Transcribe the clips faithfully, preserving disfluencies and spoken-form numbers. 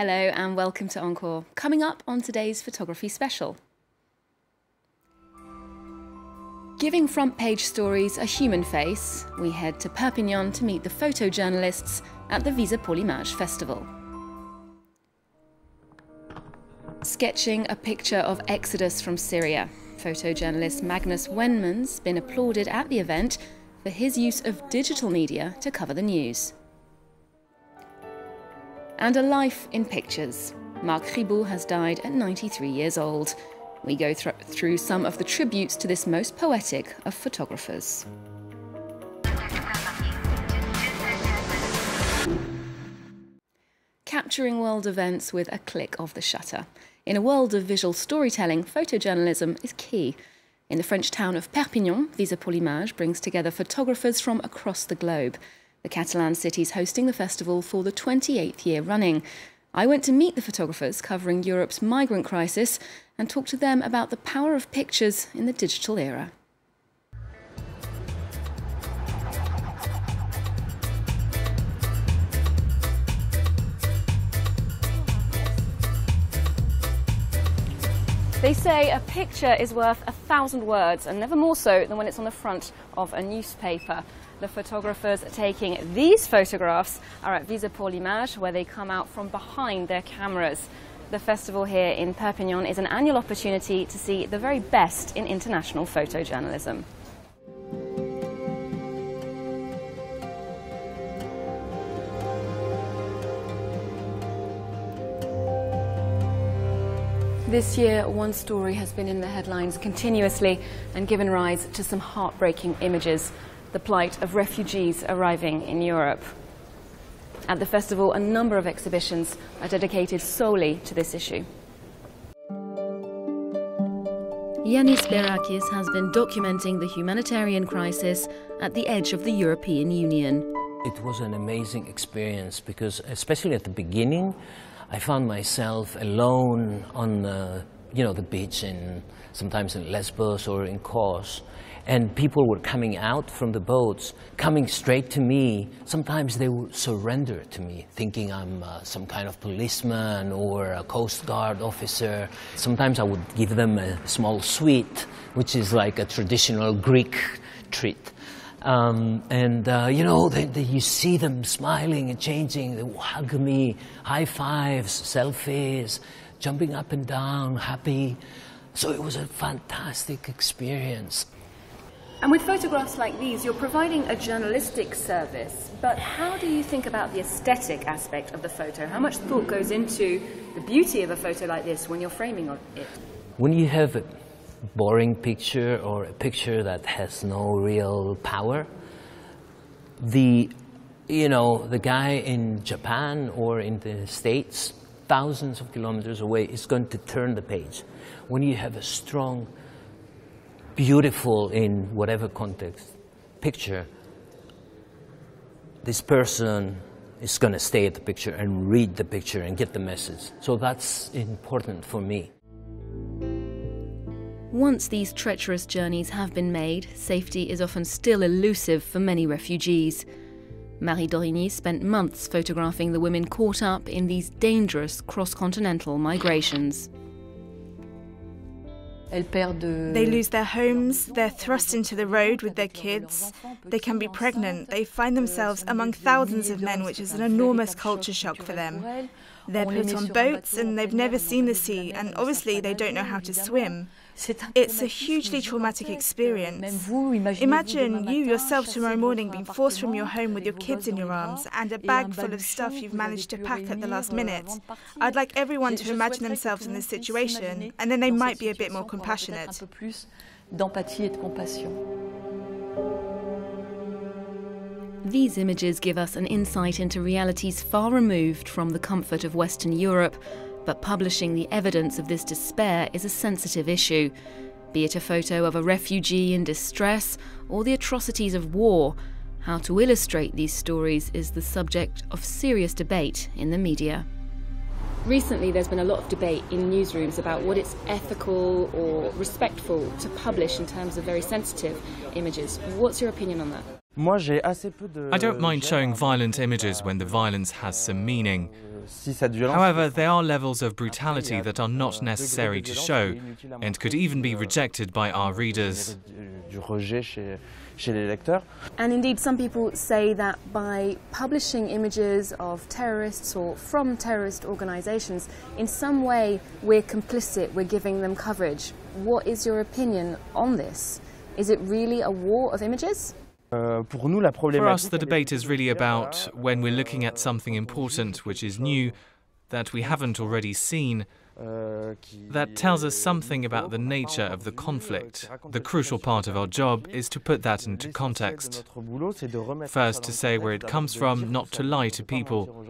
Hello and welcome to Encore, coming up on today's photography special. Giving front page stories a human face, we head to Perpignan to meet the photojournalists at the Visa Pour L'Image festival. Sketching a picture of Exodus from Syria, photojournalist Magnus Wennman's been applauded at the event for his use of digital media to cover the news. And a life in pictures. Marc Riboud has died at ninety-three years old. We go th through some of the tributes to this most poetic of photographers. Capturing world events with a click of the shutter. In a world of visual storytelling, photojournalism is key. In the French town of Perpignan, Visa Pour l'Image brings together photographers from across the globe. The Catalan city's hosting the festival for the twenty-eighth year running. I went to meet the photographers covering Europe's migrant crisis and talked to them about the power of pictures in the digital era. They say a picture is worth a thousand words, and never more so than when it's on the front of a newspaper. The photographers taking these photographs are at Visa Pour l'Image, where they come out from behind their cameras. The festival here in Perpignan is an annual opportunity to see the very best in international photojournalism. This year, one story has been in the headlines continuously and given rise to some heartbreaking images. The plight of refugees arriving in Europe. At the festival, a number of exhibitions are dedicated solely to this issue. Yanis Berakis has been documenting the humanitarian crisis at the edge of the European Union. It was an amazing experience because, especially at the beginning, I found myself alone on the, you know, the beach, in, sometimes in Lesbos or in Kos. And people were coming out from the boats, coming straight to me. Sometimes they would surrender to me, thinking I'm uh, some kind of policeman or a Coast Guard officer. Sometimes I would give them a small sweet, which is like a traditional Greek treat. Um, and, uh, you know, they, they, you see them smiling and changing. They hug me, high fives, selfies, jumping up and down, happy. So it was a fantastic experience. And with photographs like these, you're providing a journalistic service, but how do you think about the aesthetic aspect of the photo? How much thought goes into the beauty of a photo like this when you're framing it? When you have a boring picture or a picture that has no real power, the, you know, the guy in Japan or in the States, thousands of kilometers away, is going to turn the page. When you have a strong, beautiful, in whatever context, picture, this person is going to stay at the picture and read the picture and get the message. So that's important for me. Once these treacherous journeys have been made, safety is often still elusive for many refugees. Marie Dorigny spent months photographing the women caught up in these dangerous cross-continental migrations. They lose their homes, they're thrust into the road with their kids, they can be pregnant, they find themselves among thousands of men, which is an enormous culture shock for them. They're put on boats and they've never seen the sea, and obviously they don't know how to swim. It's a hugely traumatic experience. Imagine you yourself tomorrow morning being forced from your home with your kids in your arms and a bag full of stuff you've managed to pack at the last minute. I'd like everyone to imagine themselves in this situation, and then they might be a bit more compassionate. These images give us an insight into realities far removed from the comfort of Western Europe. But publishing the evidence of this despair is a sensitive issue. Be it a photo of a refugee in distress or the atrocities of war, how to illustrate these stories is the subject of serious debate in the media. Recently, there's been a lot of debate in newsrooms about what it's ethical or respectful to publish in terms of very sensitive images. What's your opinion on that? I don't mind showing violent images when the violence has some meaning. However, there are levels of brutality that are not necessary to show and could even be rejected by our readers. And indeed, some people say that by publishing images of terrorists or from terrorist organizations, in some way we're complicit, we're giving them coverage. What is your opinion on this? Is it really a war of images? For us, the debate is really about when we're looking at something important which is new, that we haven't already seen, that tells us something about the nature of the conflict. The crucial part of our job is to put that into context. First, to say where it comes from, not to lie to people.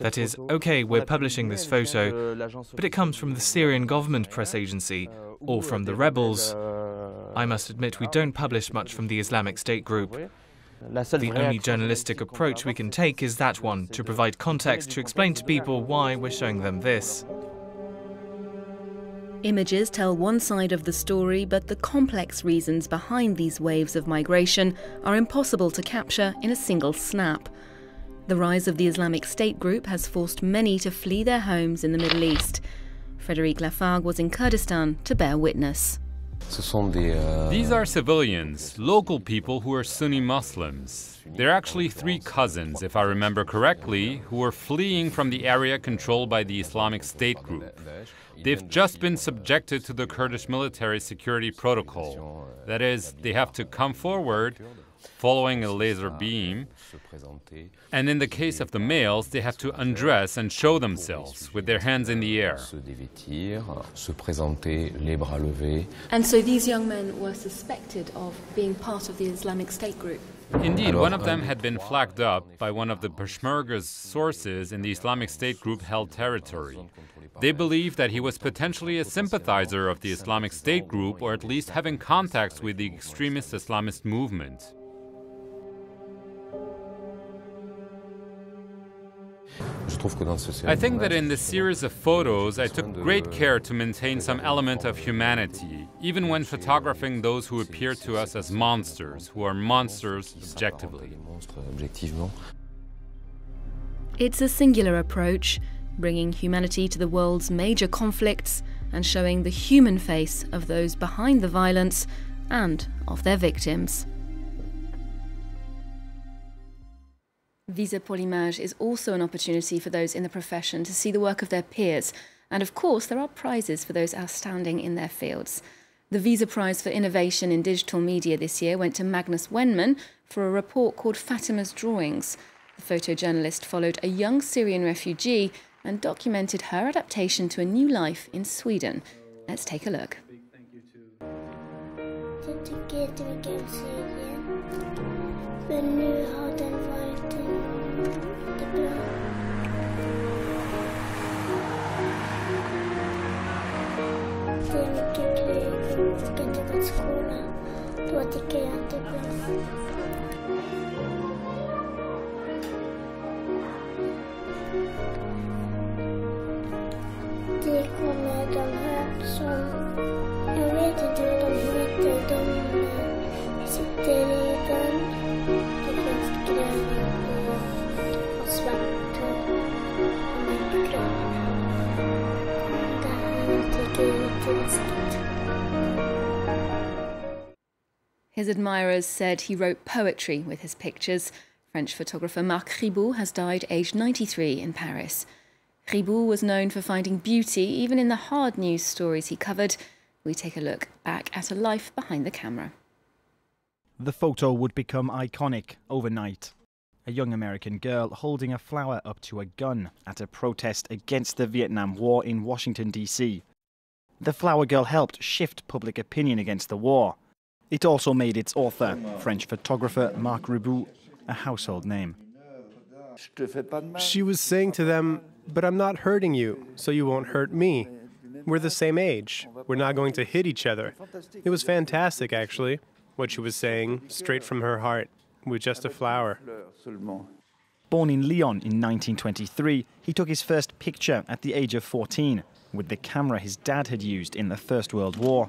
That is, okay, we're publishing this photo, but it comes from the Syrian government press agency, or from the rebels. I must admit we don't publish much from the Islamic State group. The only journalistic approach we can take is that one, to provide context, to explain to people why we're showing them this. Images tell one side of the story, but the complex reasons behind these waves of migration are impossible to capture in a single snap. The rise of the Islamic State group has forced many to flee their homes in the Middle East. Frederic Lafargue was in Kurdistan to bear witness. These are civilians, local people who are Sunni Muslims. They're actually three cousins, if I remember correctly, who were fleeing from the area controlled by the Islamic State group. They've just been subjected to the Kurdish military security protocol. That is, they have to come forward, following a laser beam, and in the case of the males, they have to undress and show themselves with their hands in the air. And so these young men were suspected of being part of the Islamic State group? Indeed, one of them had been flagged up by one of the Peshmerga's sources in the Islamic State group-held territory. They believed that he was potentially a sympathizer of the Islamic State group, or at least having contacts with the extremist Islamist movement. I think that in this series of photos, I took great care to maintain some element of humanity, even when photographing those who appear to us as monsters, who are monsters objectively. It's a singular approach, bringing humanity to the world's major conflicts and showing the human face of those behind the violence and of their victims. Visa Pour L'Image is also an opportunity for those in the profession to see the work of their peers, and of course there are prizes for those outstanding in their fields. The Visa Prize for Innovation in Digital Media this year went to Magnus Wennman for a report called Fatima's Drawings. The photojournalist followed a young Syrian refugee and documented her adaptation to a new life in Sweden. Let's take a look. His admirers said he wrote poetry with his pictures. French photographer Marc Riboud has died aged ninety-three in Paris. Riboud was known for finding beauty even in the hard news stories he covered. We take a look back at a life behind the camera. The photo would become iconic overnight. A young American girl holding a flower up to a gun at a protest against the Vietnam War in Washington, D C The flower girl helped shift public opinion against the war. It also made its author, French photographer Marc Riboud, a household name. She was saying to them, "But I'm not hurting you, so you won't hurt me. We're the same age. We're not going to hit each other." It was fantastic, actually, what she was saying, straight from her heart, with just a flower. Born in Lyon in nineteen twenty-three, he took his first picture at the age of fourteen, with the camera his dad had used in the First World War.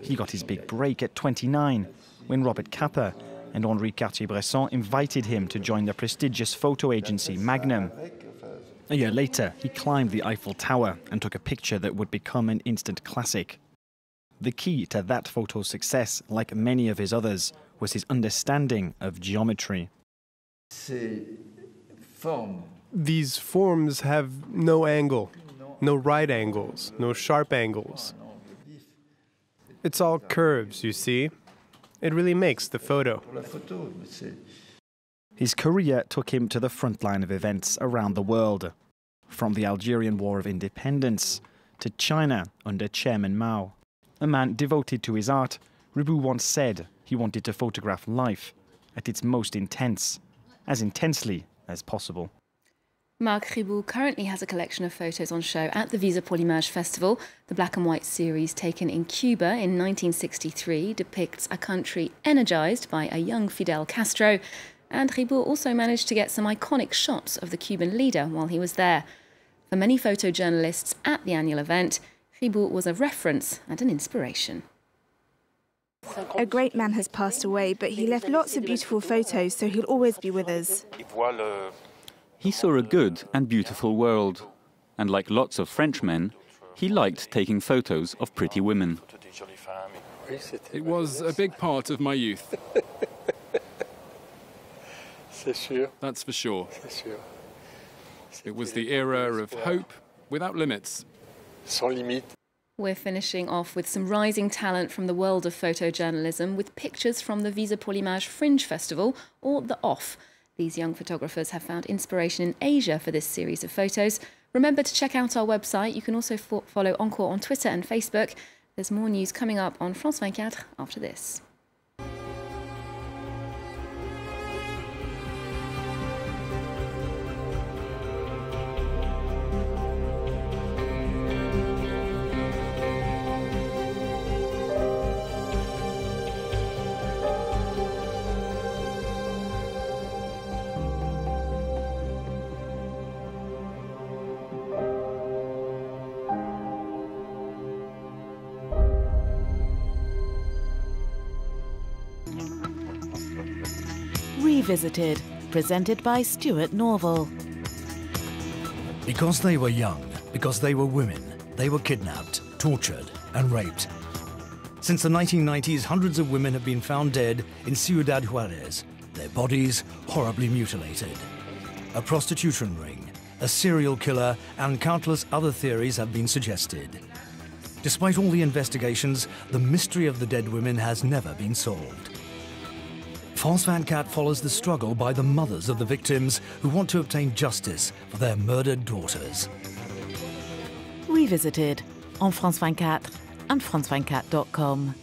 He got his big break at twenty-nine, when Robert Capa, and Henri Cartier-Bresson invited him to join the prestigious photo agency Magnum. A year later, he climbed the Eiffel Tower and took a picture that would become an instant classic. The key to that photo's success, like many of his others, was his understanding of geometry. These forms have no angle, no right angles, no sharp angles. It's all curves, you see. It really makes the photo. His career took him to the front line of events around the world, from the Algerian War of Independence to China under Chairman Mao. A man devoted to his art, Riboud once said he wanted to photograph life at its most intense, as intensely as possible. Marc Riboud currently has a collection of photos on show at the Visa Pour L'Image Festival. The black and white series taken in Cuba in nineteen sixty-three depicts a country energized by a young Fidel Castro. And Riboud also managed to get some iconic shots of the Cuban leader while he was there. For many photojournalists at the annual event, Riboud was a reference and an inspiration. A great man has passed away, but he left lots of beautiful photos, so he'll always be with us. He saw a good and beautiful world, and like lots of Frenchmen, he liked taking photos of pretty women. It was a big part of my youth. That's for sure. It was the era of hope without limits. We're finishing off with some rising talent from the world of photojournalism with pictures from the Visa Pour l'Image Fringe Festival, or the OFF. These young photographers have found inspiration in Asia for this series of photos. Remember to check out our website. You can also fo follow Encore on Twitter and Facebook. There's more news coming up on France twenty-four after this. Visited, presented by Stuart Norville. Because they were young, because they were women, they were kidnapped, tortured and raped. Since the nineteen nineties, hundreds of women have been found dead in Ciudad Juárez, their bodies horribly mutilated. A prostitution ring, a serial killer and countless other theories have been suggested. Despite all the investigations, the mystery of the dead women has never been solved. France twenty-four follows the struggle by the mothers of the victims who want to obtain justice for their murdered daughters. Revisited on France twenty-four and France twenty-four dot com.